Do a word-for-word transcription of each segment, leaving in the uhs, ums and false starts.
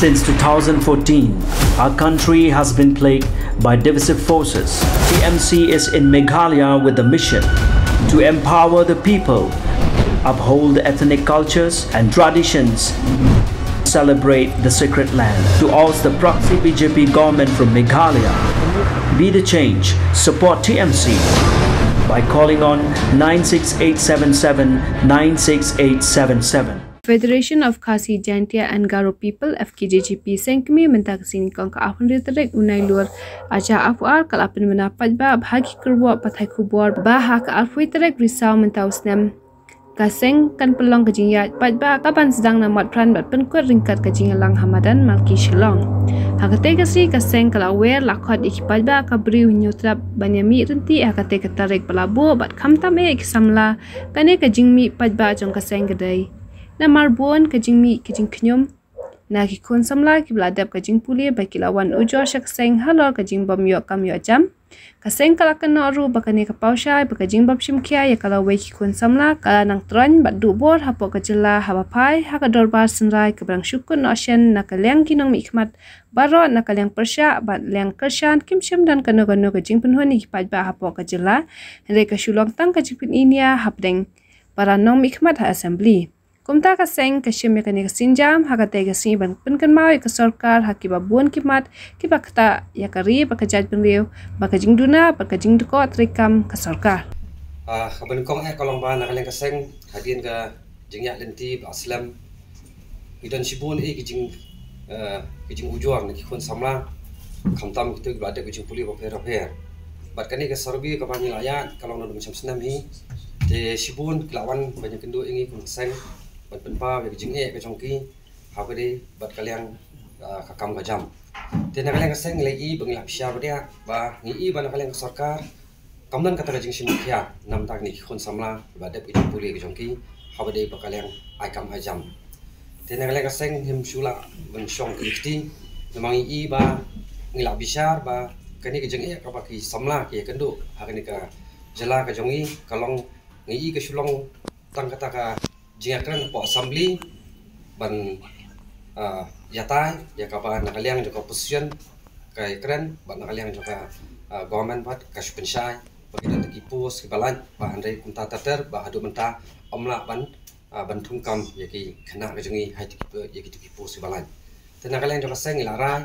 Since two thousand fourteen, our country has been plagued by divisive forces. T M C is in Meghalaya with a mission to empower the people, uphold ethnic cultures and traditions, celebrate the sacred land. To oust the proxy B J P government from Meghalaya, be the change, support T M C by calling on nine six eight seven seven nine six eight seven seven. Federation of Khasi Jantia and Garo People F K J G P sengkmi mentaksin kong kaafun riterik unai luar aja afuar kalapin menapat ba bagi kerwa patai kubor bahak alfui terek risau mentausnem kaseng kan pelong kejingat pat ba kapan sedang namat peran bat penkuat ringkat kejingalang hamadan malki shalong. Hakate kasi kaseng kalawer lakot ikipat ba kabri unyotrap banyami renti hakate ketarik pelabo bat kamtam e ikisamla kane kejingmi pat ba jong kaseng gedai. Namar buon kejingmi kejing kenyum. Na kikun samla kibeladap kejing puli bagi lawan ujo syakaseng halor kejing bom yok kam yok jam. Kaseng kalakan noru bakane kapausai bakajing bom syimkia ya kalawai kikun samla kala nang tron bat dubor hapok kejela habapai hakadorbar senrai keberang syukun nosyen nakaliang kinong mikmat baro nakaliang persya bat liang kersyan kimsyam dan kano-kano kejing penhuni kipat ba hapok kejela reka syulong tang kejing pin inia hapdeng para nong mikmat ha assembly. Kumta kaseng kasyam yakani kasinjam hakate kasi ban penkenmau ke sorkar hakiba buan kimat kibakta yakari bakajat penriu bakajing duna bakajing duko trikam ke sorkar ah kaban kong eh kolong ban kaleng kaseng hadin ka jingya lenti aslam idan sibun e kijing kijing ujuang ne kikon samla kamtam kitu bade kijing puli bafer bafer batkani ke sorbi ka banyak ayat kalong nodum samsenam hi te sibun lawan banyak kendu ingi kumseng bat penpa ke jing e ke chongki habari bat kaliang kakam kajam te na kaliang seng lei bang lap sya badia ba ni i ban kaliang sarkar kamdan kata jing simkhia nam tak ni khon samla bat dep ke puli ke chongki habari ba kaliang aikam hajam te na kaliang seng him shula ban shong kiti namang i ba ni lap bisyar ba kani ke jing e ka ba ki samla ke kendu hakani ka jela ka jongi kalong ni i ke shulong tang kata ka jingakran po assembly ban uh, yatai yakaba nakaliang joko position kai kran ban nakaliang joka uh, government bat kashpenshai bagian tekipus kebalan ban rei kunta tater ba hadu menta omla ban uh, ban thungkam yaki khana rejungi hai tekipus yaki tekipus kebalan tenakaliang joka seng ilarai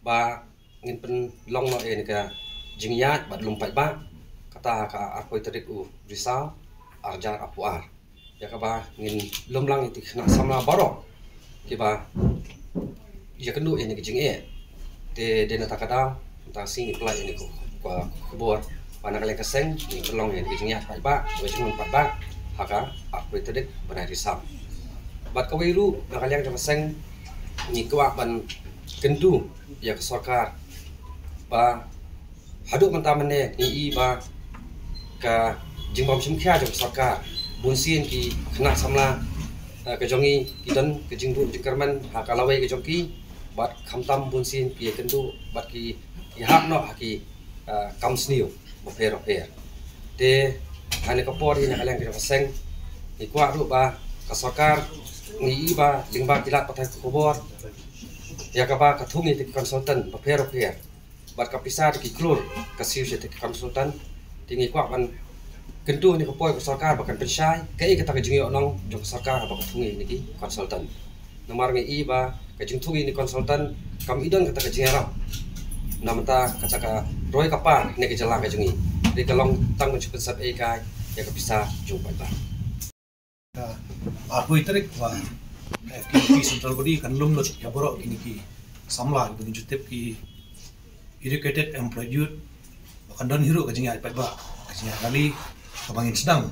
ba ngin pen long no e nika jingyat bat lumpai ba kata ka akoi terik u risau arjar apuar ya kaba ngin lomlang itu kena samla baro kiba ya kendu ini kijing e de de nata kada ta sini play ini ko ko buat mana kali keseng ni kelong ini kijingnya pai ba wajung empat ba haka aku itu dek berari sam bat kawiru na kali yang keseng ni kwa ban kendu ya kesokar ba hadu mentamane ni i ba ka jingbom simkhia jong sokar bunsin ki kena samla ke jongi kidan ke jingbu jikarman hakalawai ke jongki bat khamtam bunsin ki kendu bat ki ihap no haki kamsniu bofer bofer te hane kapor ina kaleng ke paseng ikwa ru ba kasakar ni iba lingba kilat patai kubor yakaba kathungi te konsultan bofer bofer bat kapisa ki klur kasiu te konsultan tingi kwa ban kentu ni kapoi ko sarkar bakan pensai kai kata ke jingyo nong jong sarkar bakan thungi ni ki konsultan nomar ngi i ba ke jing thungi ni konsultan kam idon kata ke jingarap namata kata ka roi kapan ni ke jala ke jingi de kalong tang mencupen sat e kai ya ka bisa jumpa ta aku itrik wa F K J G P central body kan lum lo ya borok ni ki samla ni jutep ki educated employed bakan don hiru ke jingai pat ba ke jingai kali kabangin sedang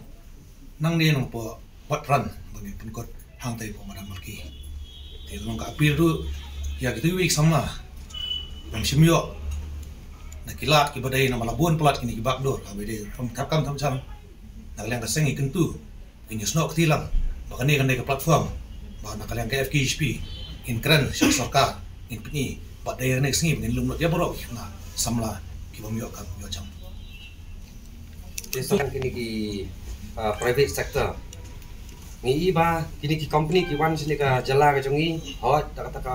nang ni nang po buat run bagi penkot hang tai po madam marki te nang ka appeal tu ya gitu week sama bang simyo nakilat ki badai nama labun pelat kini ki bakdor ka badai from kapkam tam sam nakaliang ka sengi kentu kinyus nok tilang bakani kan dai ka platform ba nakaliang ka F K J G P in kran syak sarkar in pini badai next ni ngin lumut ya borok na samla ki bamyo ka yo jam tesan kini ki private sector ni iba kini ki company ki wan sini ka jala ka jongi hot taka taka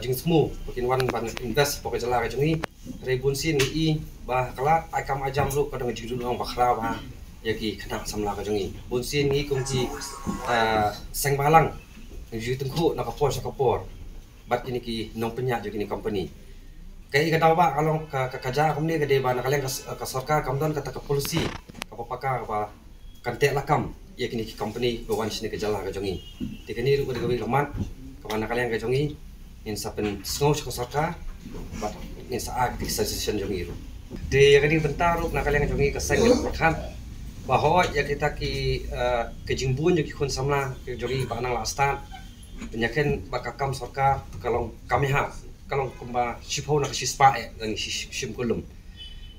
jengusmu bikin wan ban indas pokai celah kajungi rebun sin i bah kelak akam ajam lu kadang jujur orang bakra bah yaki kena samla kajungi bun sin i kunci seng balang jujur tengku nak kapor sakapor bat kini ki nong penyak jadi company kayak kata apa kalau ke kerja kemudian ke depan kalian ke sorka kemudian kata ke polisi ke pakar apa kantek lakam ya kini ki company bawa sini kerja lah kajungi tiga ni rupa dikawin lemat kemana kalian kajungi insapen snow sekolah bat insa aktif session jongi ru de yakni bentar ru nak kalian jongi kesang kan bahwa ya kita ki kejimbun jeki kun samla jongi panang lastan penyaken bakakam sorka kalau kami ha kalau kumba sipau nak sispa dan sim kulum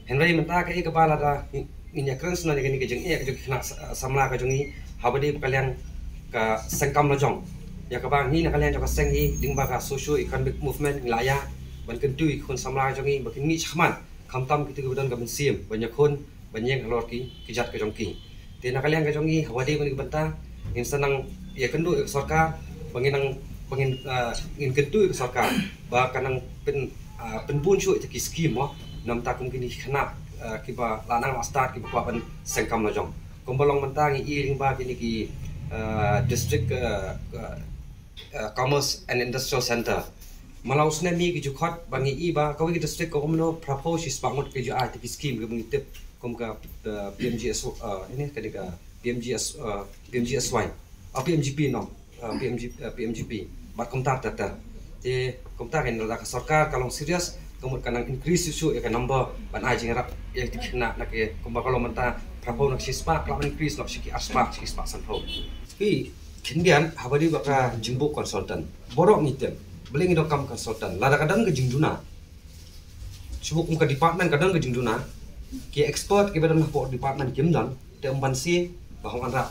henry menta ke kepala da minyaken sunan yakni kejeng ya jeki nak samla ka jongi habadi kalian ka sengkam lojong ya kabang ni nak kalian jaga seng ni dingba ka social economic movement Meghalaya ban kentui kon samla jongi bakin mi chman kamtam kitu kebedan gaben siem banyak kon banyak lor ki kijat ke jongki te nak kalian ke jongi hawadi ban benta insanang ya kendu sorka penginang pengin in kentui sorka ba kanang pen penbun chu te ki skim mo nam ta kum kini khana ki ba lanang start ki ba ban sengkam lojong kombolong mentang i dingba kini ki district Uh, Commerce and Industrial Center. Malau tsunami ke jukot bangi iba kawi ke district ko mno proposis bangot ke jua ati skim ke mengitip kom ka P M G S W ini ke deka PMGS PMGSY atau PMGP no P M G P bat kom ta ta te kom ta ken la sarkar kalong serius komut kanang increase isu ya kan number ban ajing rap yang dikena nak ke kom kalau menta propos nak sispa kalong increase nak siki aspa sispa sanpo pi Kendian, habari bakal jembo konsultan, borok ngiten, beli ngidokam konsultan, lada kadang ke jengduna, sibuk muka department kadang ke jengduna, ki expert ki badan mahpok department jemdan, te umpansi, bahong anra,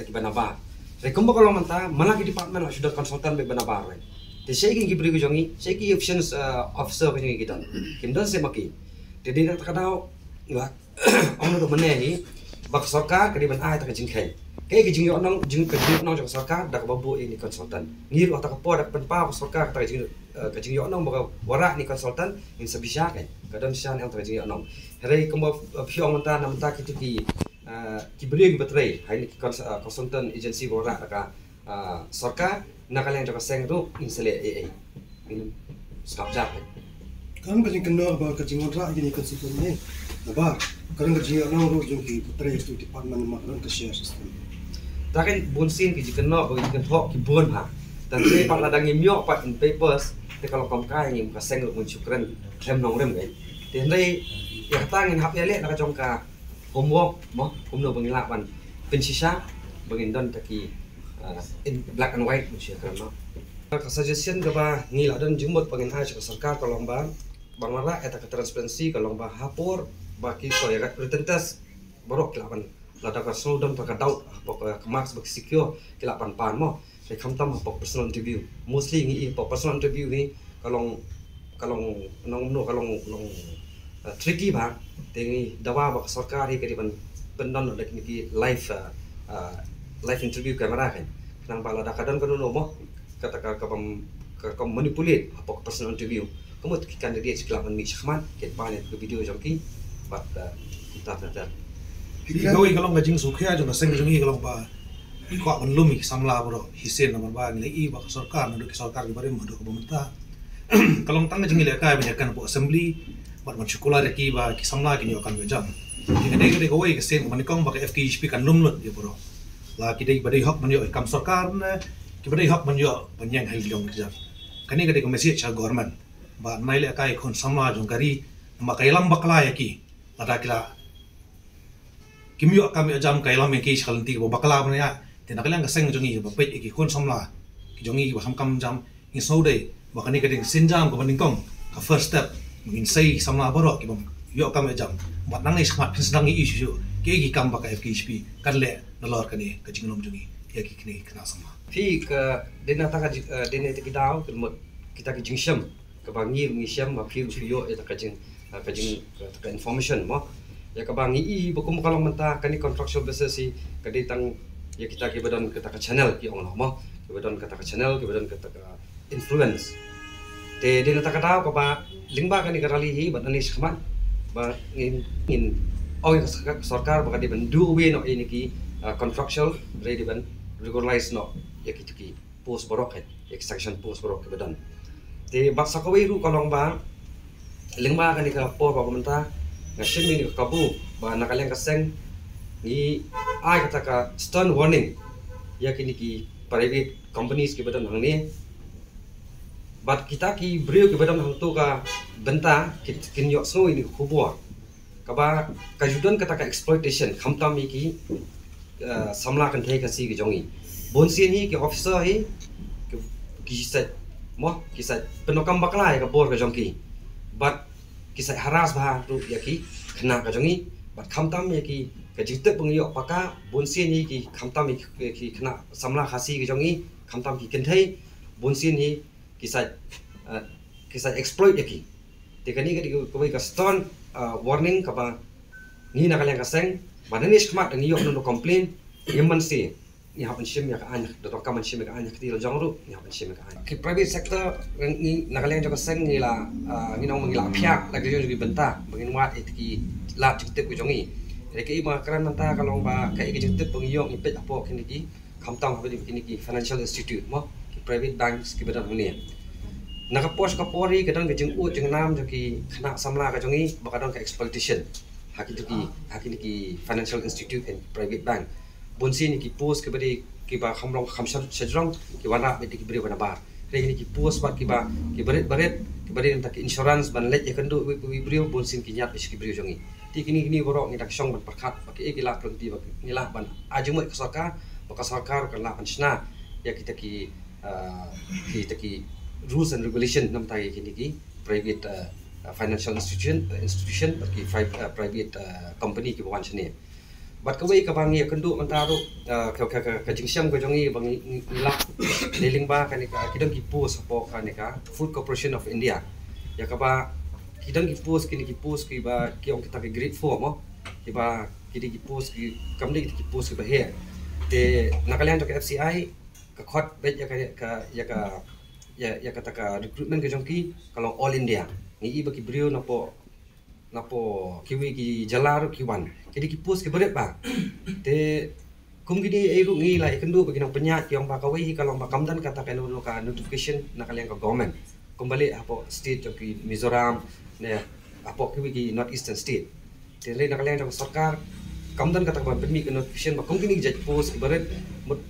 daki banaba, rekombo kalau manta, malah ki department sudah konsultan be banaba re, te saya ki beri kujongi, saya ki options officer kujongi kita, kimdan saya maki, te dia kadang, nggak, orang udah menehi, bak soka keriban ai tak jengkai. Kayak kijing yo nang jing kejing nang jong sarka dak babu ini konsultan ngir otak po dak penpa sarka dak jing kijing yo nang baga wara ni konsultan in sabisha kan kadam shan el dak jing yo nang rei kombo phyong menta nam ta kitu ki ki bring baterai hai ni konsultan agency wara dak sarka nakaleng jong seng ru in sele aa in skapja kan kijing kendo ba kijing wara ni konsultan ni ba kan kijing yo nang ru jong ki baterai tu department ma kan share system Takin bonsin ki jikenno bagi kentok ki bon ha dan sei pak ladang imyo pak in papers te kalau kom kai ngim ka seng mun syukran klem nong rem ngai te nei ya tangin hap yale na jong ka homework mo komno bang laban pensisa bang don taki in black and white mun syukran no ka suggestion ka ba ni ladan jumut pangin ha sarkar kalau bang bang lara eta ka transparency kalau bang hapor baki so ya ka pretentes borok laban Lada ka sodom taka daud pok ka marks bak secure ke lapan pan mo ke kamtam pok personal interview mostly ngi pok personal interview ni kalong kalong nong no kalong long tricky ba tengi dawa bak sarkar hi keriban pendon dak ni live live interview kamera kan nang bala dak kadan kono mo kata ka kam kam manipulate pok personal interview komo ki candidate kelapan mi chman ke panet ke video jongki bat kita tata Kau ini kalau ngajing suka aja, nggak sengaja nih kalau pak. Kau akan lumi samla bro, hisin nama bang lagi bakal sorkar, nado kesorkar di bareng madu pemerintah. Kalau tangga jengil ya kaya banyak kan buat assembly, buat mencukulah lagi bah kisamla kini akan berjam. Jika dia kita kau ini kesin, kemarin kau pakai F K J G P kan lumlut ya bro. Lah kita ibadah hak menjadi kam sorkar, kita ibadah hak menjadi banyak hal yang kerja. Kini kita komisi cah government, bah naik ya kaya kon samla jengkari, maka ilam bakla ya ki, ada kira. Kami kami ajam kailam yang kis kalenti bawa bakla mana, tidak kalian keseng jongi bawa pet ikikun samla, jongi bawa hamkam jam insau day, bawa kani kading sinjam ke bandingkong, ke first step mungkin say samla baru kibam, yuk kami ajam, buat nang is mat senangi isu, kiki kami pakai F K J P, kadle nalor kani kajingnom jongi, ya kiki kini kena sama. Fi ke dina tak dina kita tahu kelmut kita kajing siam, kebangi mengiam mafiu suyo kita kajing kajing kita information mo. Ya kabang i bukum kalau mentah kani contractual basis si kadi tang ya kita ke badan kita ke channel ki ong lama ke badan kita ke channel ke badan kita ke influence Te de na takadaw ka ba lingba ka ni karalihi bat ani sakman ba in in oh sarkar ba ka di ban do we no ini ki contractual ready ban regularize no yakit ki post borok hai extraction post borok ke badan te ba sakawai ru kalong ba lingba ka ni ka por ba komenta ngashin ni ka bu ba nakaleng ka seng ni ai ka taka stern warning yakini ki private companies ke badan hang ni bat kita ki breu ke badam hang toka denta kin yok so ini khubua kaba kajudan kataka exploitation khamta mi ki samla kan thai ka si ki jongi bonsin hi ki officer hi ki sat mo ki sat penokam baklai ka bor ka jongi bat ki sat haras ba ru ya ki khna ka jongi bat khamta mi ki ka jitep bung yok paka bonsin hi ki khamta mi ki khna samla khasi ki jongi khamta ki kin thai bonsin hi kisah kisah exploit lagi. Teka ni kadi kau bagi stern warning kapa ni nak kalian kaseng. Badan ni sekemat ni yok nuna complain. Iman sih ni hapan sih mereka anjak. Datuk kaman sih mereka anjak. Tiada jangan rup ni hapan sih mereka anjak. Kita private sector ni nak kalian jaga kaseng ni lah ni nak mengilah pihak lagi jauh lebih bentar. Mungkin muat itu ki lap cukup kujongi. Jadi kita kerana bentar kalau bah kayak kita pengiok ni pet apa kini ki kamtang apa kini ki financial institute mo. Private banks ke badan ni nakapos kapori kadang ke jengku jengnam joki kena samla ka jongi bakadang ka exploitation hakiki hakiki ki financial institute and private bank bonsin ki post ke bari ki ba khamlong khamsar sejrong ki wana be ki bari wana bar regi ki post ba ki ba ki baret baret ki bari tak insurance ban let ya kandu wi brio bonsin ki nyat ki brio jongi tikini ni borok ni tak song ban pakhat ba ki ekila pranti ba ni lah ban ajumai ka sarkar ba ka sarkar ka la ansna ya kita ki kita ki rules and regulation nam ta ki ki private financial institution institution ki private company ki wan chane bat ka wei ka bang ye kandu manta ro ka ka ka jingsiam ko jongi bang ni lak dealing ba ka ni ka kidang ki post support ka ni ka Food Corporation of India ya ka ba kidang ki post ki ni ki post ki ba ki ong ta ki grade four mo ki ba ki ki post ki company ki post ki ba here te nakalian to F C I ka khot bet ya ka ya ka ya ka taka recruitment ke jongki kalau all India ni iba ki brio napo napo kiwi ki jalar ki wan jadi ki post ki beret ba te kum gini ai ru ngi la ikendu bagi nang penyat yang ba kawi kalau ba kamdan kata pelu ka notification nakalian ka government kembali apo state ki Mizoram ne apo kiwi ki north eastern state te le nakalian ka sarkar kamdan kata ban permi ke notification ba kum gini jaj post ki beret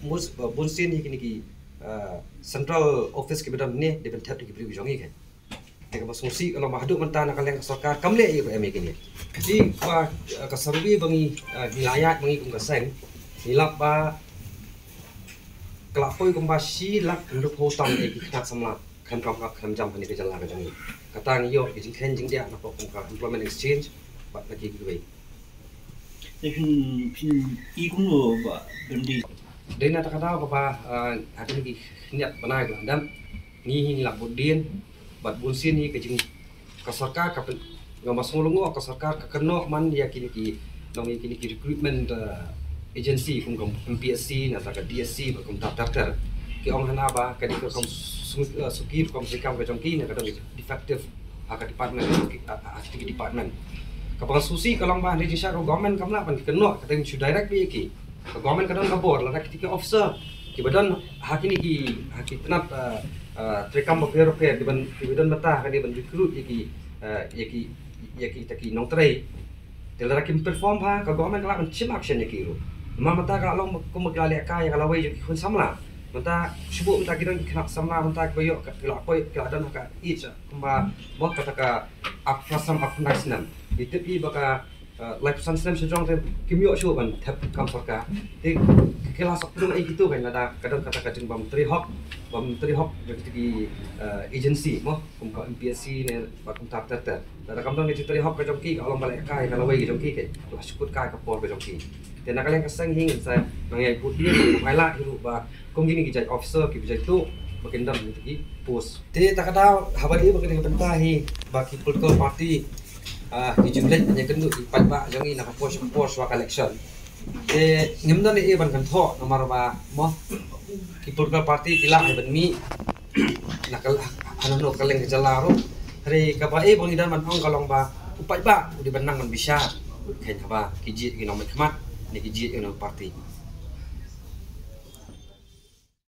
mus bonsin ni kini ki central office ke bedam ni de bentat ki pri jongi ke te ka basungsi kalau mahdu mentah nak leng sarkar kamle ye ko ame kini ji ba ka sarwi bangi wilayah bangi kum kaseng hilap ba kelapoi kum basi lak nduk hotam e ki khat samla kan kam ka kham jam pani ke jalla ka jongi katang yo ki khen jing dia na ko kum ka employment exchange ba lagi ki wei tekin pin igno ba bendi Dena takadaw kapa hakin ki niat banai ka dam ni hin lak bodin bat bonsin hi kajing ka sarkar ka ngamasngolongo ka sarkar ka keno man ya kini ki nongi kini ki recruitment agency kum kum M P S C na ka D S C ba kum tatar ki ong hana ba ka di ka kum sukir kum sikam ka jongki na ka defective ka department ka department ka pasusi kalong ba ni jisha ro government kamla pan keno ka tin direct bi ki government kadang kabor la nak ketika officer ki badan hakini ki hakitnat trekam bakero ke diban diban bata ka diban recruit ki yaki yaki taki nong trai telara kim perform ha ka government la kan chim action ki ru mamata ka long ko magale ka ya la wei ki khun samla mata sibuk mata ki dang khnak samla mata ko yok ka la ko ka dan ka each kuma bot ka ka afasam afnasnam ditepi baka life sensitive sejong te kimyo shu ban thap kam sarkar te kelas sepuluh ai gitu kan ada kadang kata kadang bam menteri hok bam menteri hok di agency mo kum ka M P S C ne ba kum tap tap tap ada kamdang di menteri hok ka jong ki kalau balai kai kalau wei jong ki ke lah syukut kai ka por ka jong ki te nakalen ka sang hing sa nangai putih ni maila hiru ba kum gini ki jai officer ki bijai tu makin dam ki post te takada habari bagini tentang hi ba ki political party ah ki jumlet nya kendu ipat ba jongi na post post wa collection te ngimdan e ban kan tho nomor ba mo ki political party kila ai ban mi nakal anano kaleng gejala ro hari kapai bang idan man ong kalong ba upai ba di benang man bisa kain kaba kijit ginom mat ni kijit ginom parti.